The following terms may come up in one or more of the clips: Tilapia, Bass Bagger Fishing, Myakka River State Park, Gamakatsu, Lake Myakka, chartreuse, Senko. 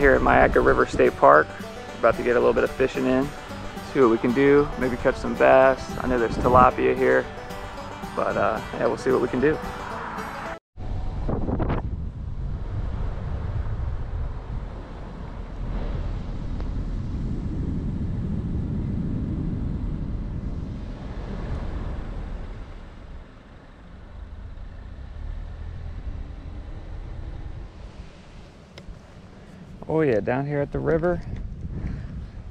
here at Myakka River State Park. About to get a little bit of fishing in. See what we can do, maybe catch some bass. I know there's tilapia here, but yeah, we'll see what we can do. Oh yeah, down here at the river,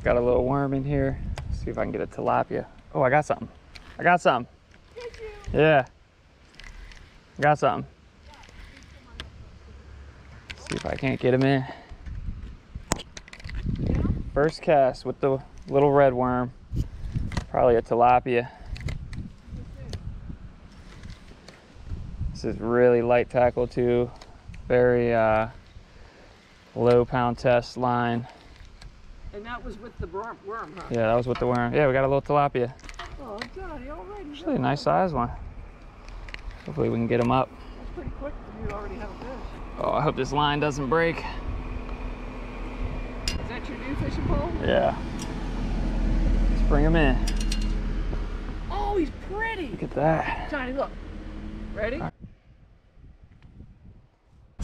got a little worm in here. Let's see if I can get a tilapia. Oh, I got something. I got something. Yeah. Got something. Let's see if I can't get him in. First cast with the little red worm. Probably a tilapia. This is really light tackle too. Very low pound test line. And that was with the worm, huh? Yeah, that was with the worm. Yeah, we got a little tilapia. Oh, Johnny, all right. Actually a nice size one. Hopefully we can get him up. That's pretty quick if you already have a fish. Oh, I hope this line doesn't break. Is that your new fishing pole? Yeah. Let's bring him in. Oh, he's pretty. Look at that. Johnny, look. Ready? All right. I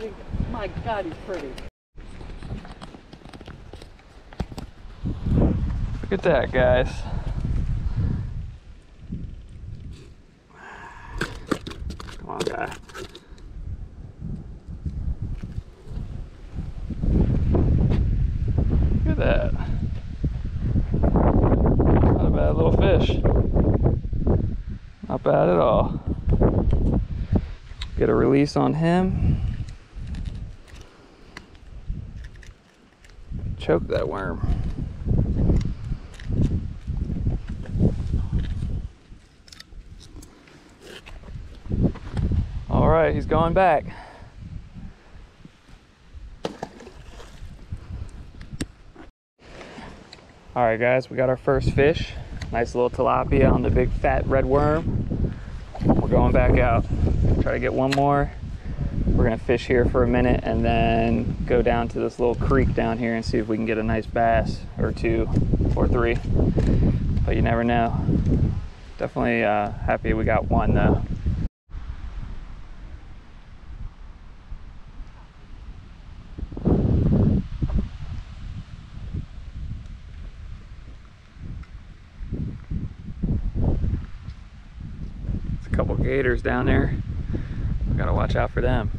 think, my God, he's pretty. Look at that, guys. Come on, guy. Look at that. Not a bad little fish. Not bad at all. Get a release on him. Choke that worm. All right, he's going back. All right, guys, we got our first fish. Nice little tilapia on the big fat red worm. We're going back out. Try to get one more. We're gonna fish here for a minute and then go down to this little creek down here and see if we can get a nice bass or two or three, but you never know. Definitely happy we got one though. There's a couple gators down there. Gotta watch out for them.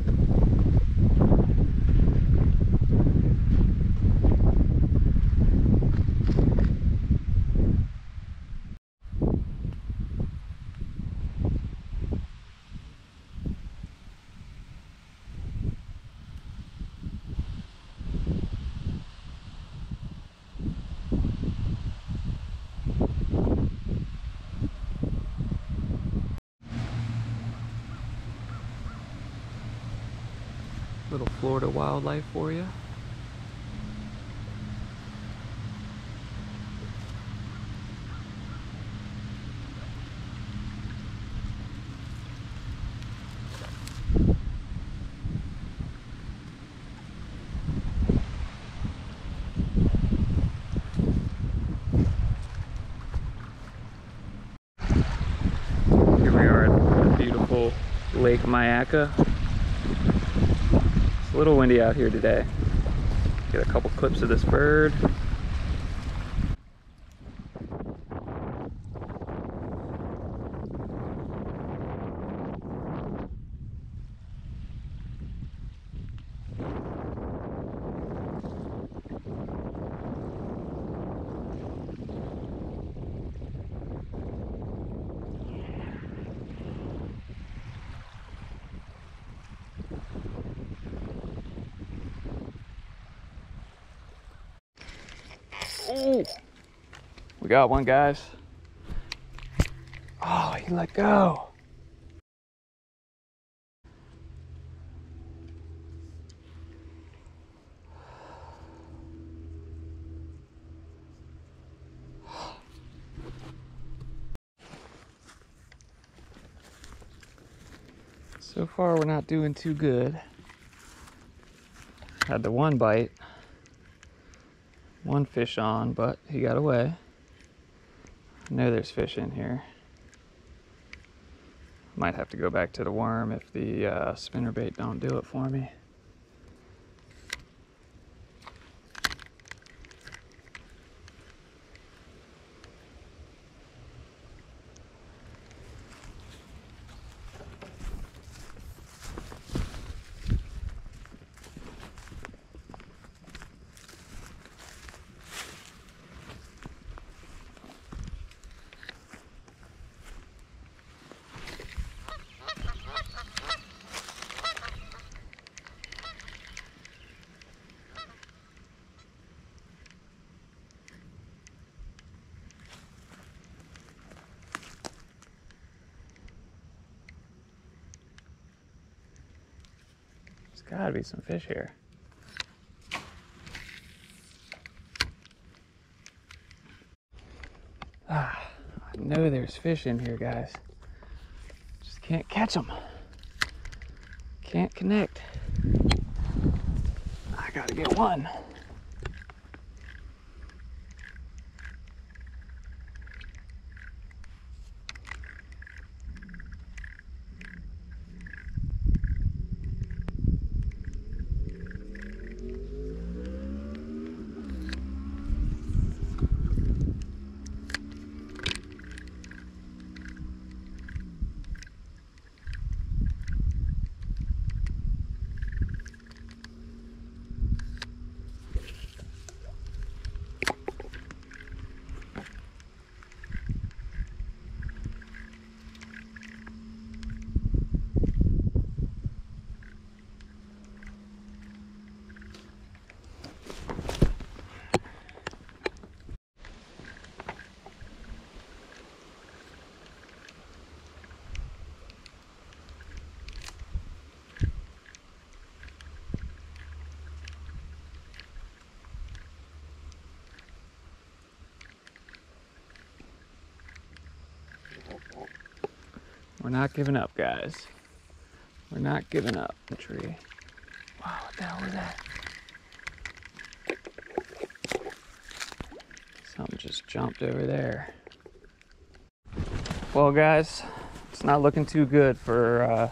Little Florida wildlife for you. Here we are at the beautiful Lake Myakka. A little windy out here today. Get a couple clips of this bird. Ooh. We got one, guys. Oh, he let go. So far, we're not doing too good. Had the one bite. one fish on, but he got away. I know there's fish in here. Might have to go back to the worm if the spinnerbait don't do it for me. There's gotta be some fish here. Ah, I know there's fish in here, guys. Just can't catch them. Can't connect. I gotta get one. We're not giving up, guys. We're not giving up the tree. Wow, what the hell was that? Something just jumped over there. Well, guys, it's not looking too good for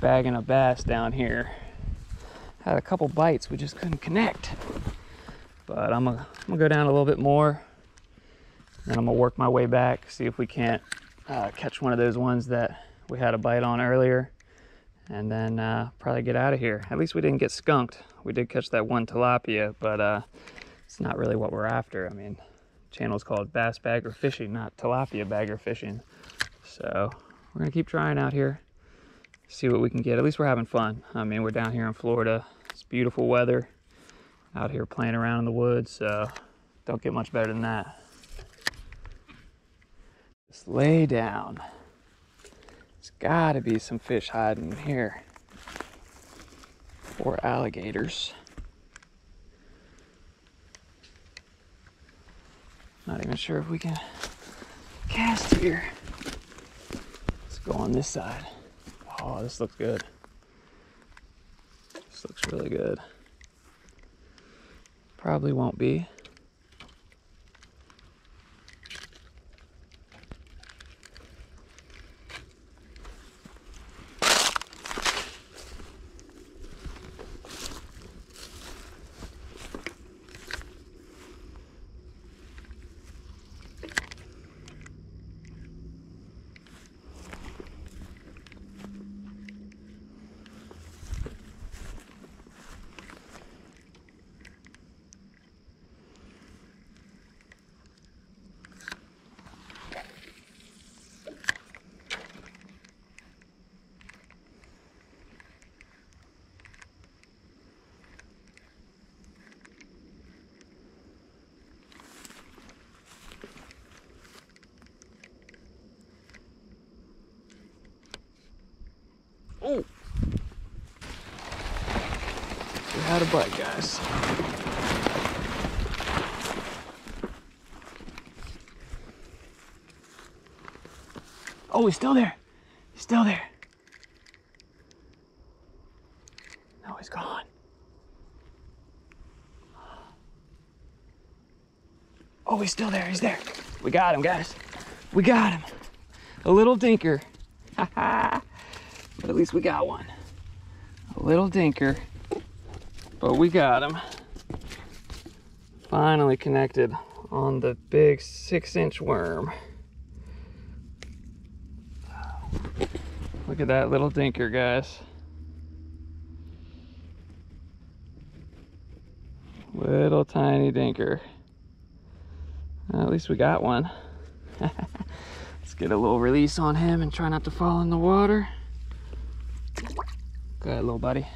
bagging a bass down here. Had a couple bites, we just couldn't connect. But I'm gonna go down a little bit more, and I'm gonna work my way back, see if we can't catch one of those ones that we had a bite on earlier, and then probably get out of here. At least we didn't get skunked. We did catch that one tilapia, but it's not really what we're after. I mean, the channel's called Bass Bagger Fishing, not Tilapia Bagger Fishing. So we're gonna keep trying out here, see what we can get. At least we're having fun. I mean, we're down here in Florida. It's beautiful weather. Out here playing around in the woods, so don't get much better than that. Just lay down. There's gotta be some fish hiding here. Or alligators. Not even sure if we can cast here. Let's go on this side. Oh, this looks good. This looks really good. Probably won't be. Oh, we had a bite, guys. Oh, he's still there. He's still there. No, he's gone. Oh, he's still there, he's there. We got him, guys. We got him. A little dinker. Ha ha. But at least we got one. A little dinker. But we got him. Finally connected on the big 6-inch worm. Look at that little dinker, guys. Little tiny dinker. Well, at least we got one. Let's get a little release on him and try not to fall in the water. Go ahead, little buddy.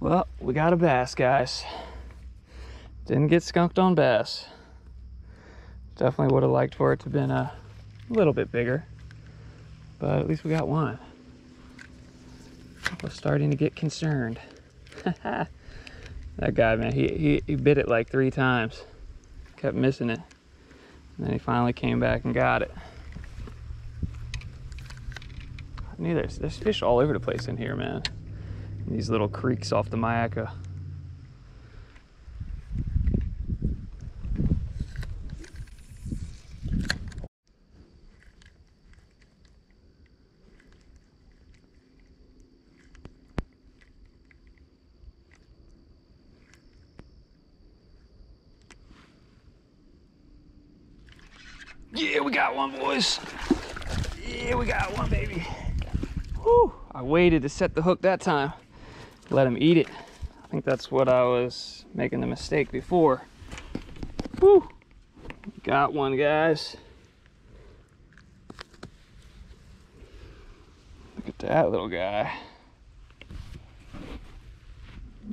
Well, we got a bass, guys. Didn't get skunked on bass. Definitely would have liked for it to have been a little bit bigger, but at least we got one. I was starting to get concerned. That guy, man, he bit it like 3 times. Kept missing it. And then he finally came back and got it. There's fish all over the place in here, man. And these little creeks off the Myakka. Yeah, we got one, boys. Yeah, we got one, baby. Whew, I waited to set the hook that time. Let him eat it. I think that's what I was making the mistake before. Whew, got one, guys. Look at that little guy.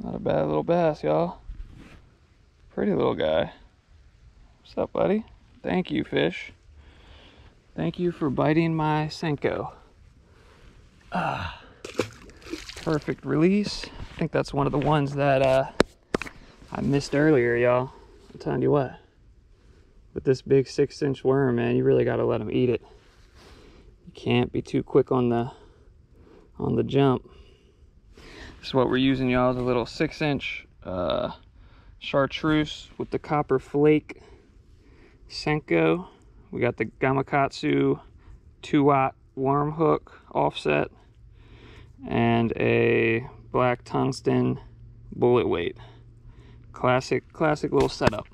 Not a bad little bass, y'all. Pretty little guy. What's up, buddy? Thank you, fish. Thank you for biting my Senko. Perfect release. I think that's one of the ones that I missed earlier, y'all. I'm telling you what. With this big 6-inch worm, man, you really got to let him eat it. You can't be too quick on the jump. This is what we're using, y'all. The little 6-inch chartreuse with the copper flake. Senko. We got the Gamakatsu 2-aught worm hook offset and a black tungsten bullet weight. Classic little setup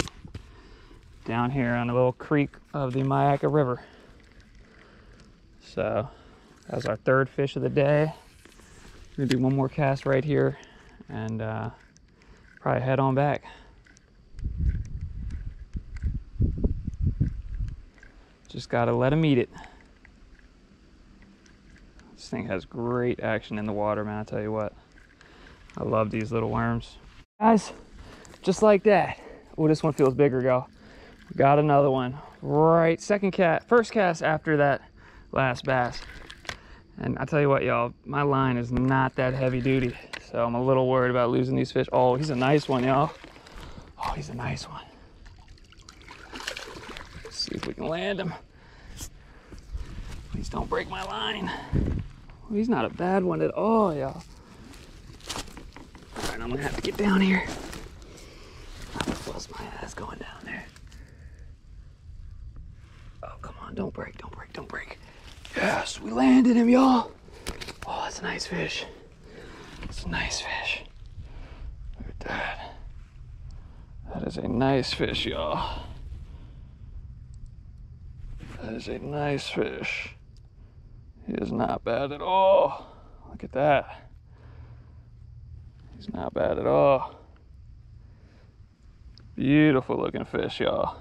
down here on a little creek of the Myakka River. So that's our 3rd fish of the day. We're gonna do one more cast right here and probably head on back. Just gotta let him eat it. This thing has great action in the water, man. I tell you what, I love these little worms, guys. Just like that. Oh, this one feels bigger, y'all. Got another one. Right, first cast after that last bass. And I tell you what, y'all, my line is not that heavy duty, so I'm a little worried about losing these fish. Oh, he's a nice one, y'all. Oh, he's a nice one. See if we can land him. Please don't break my line. Well, he's not a bad one at all, y'all. All right, I'm gonna have to get down here. I'm gonna bust my ass going down there. Oh, come on, don't break, don't break, don't break. Yes, we landed him, y'all. Oh, that's a nice fish. That's a nice fish. Look at that. That is a nice fish, y'all. That is a nice fish. He is not bad at all. Look at that. He's not bad at all. Beautiful looking fish, y'all.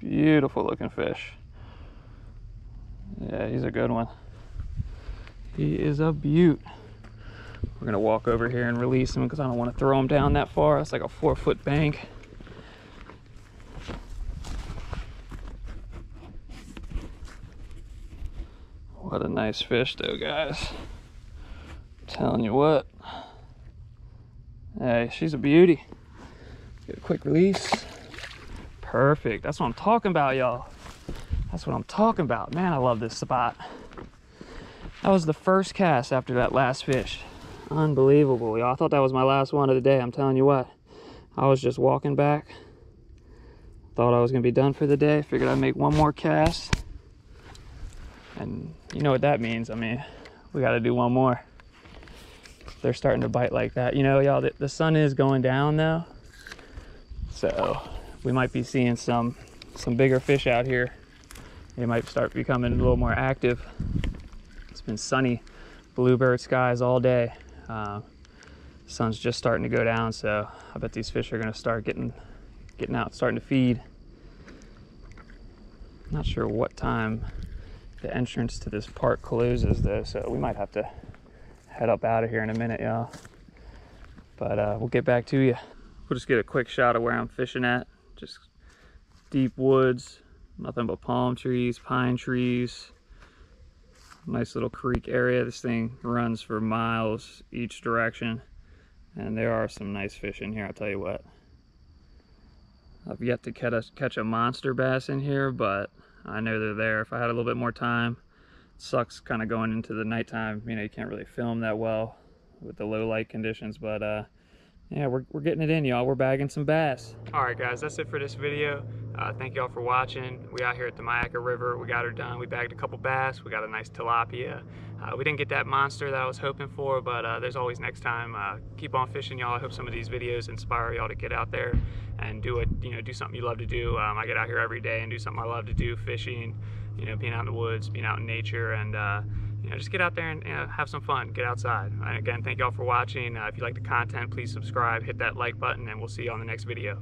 Beautiful looking fish. Yeah, he's a good one. He is a beaut. We're gonna walk over here and release him because I don't want to throw him down that far. It's like a 4-foot bank. What a nice fish though, guys. I'm telling you what. Hey, she's a beauty. Get a quick release. Perfect. That's what I'm talking about, y'all. That's what I'm talking about. Man, I love this spot. That was the first cast after that last fish. Unbelievable, y'all. I thought that was my last one of the day. I'm telling you what. I was just walking back. Thought I was gonna be done for the day. Figured I'd make one more cast. And you know what that means. I mean, we gotta do one more. They're starting to bite like that. You know, y'all, the sun is going down though. So we might be seeing some bigger fish out here. They might start becoming a little more active. It's been sunny, bluebird skies all day. Sun's just starting to go down, so I bet these fish are gonna start getting out, starting to feed. Not sure what time the entrance to this park closes though, so we might have to head up out of here in a minute, y'all. But we'll get back to you. We'll just get a quick shot of where I'm fishing at. Just deep woods, nothing but palm trees, pine trees. Nice little creek area. This thing runs for miles each direction, and there are some nice fish in here, I'll tell you what. I've yet to catch a monster bass in here, but I know they're there. If I had a little bit more time, it sucks kind of going into the nighttime. You know, you can't really film that well with the low light conditions, but yeah, we're getting it in, y'all. We're bagging some bass. All right, guys, that's it for this video. Thank y'all for watching. We out here at the Myakka River. We got her done. We bagged a couple bass. We got a nice tilapia. We didn't get that monster that I was hoping for, but there's always next time. Keep on fishing, y'all. I hope some of these videos inspire y'all to get out there and do it. You know, do something you love to do. I get out here every day and do something I love to do: fishing, you know, being out in the woods, being out in nature, and you know, just get out there and have some fun. Get outside. And again, thank y'all for watching. If you like the content, please subscribe, hit that like button, and we'll see you on the next video.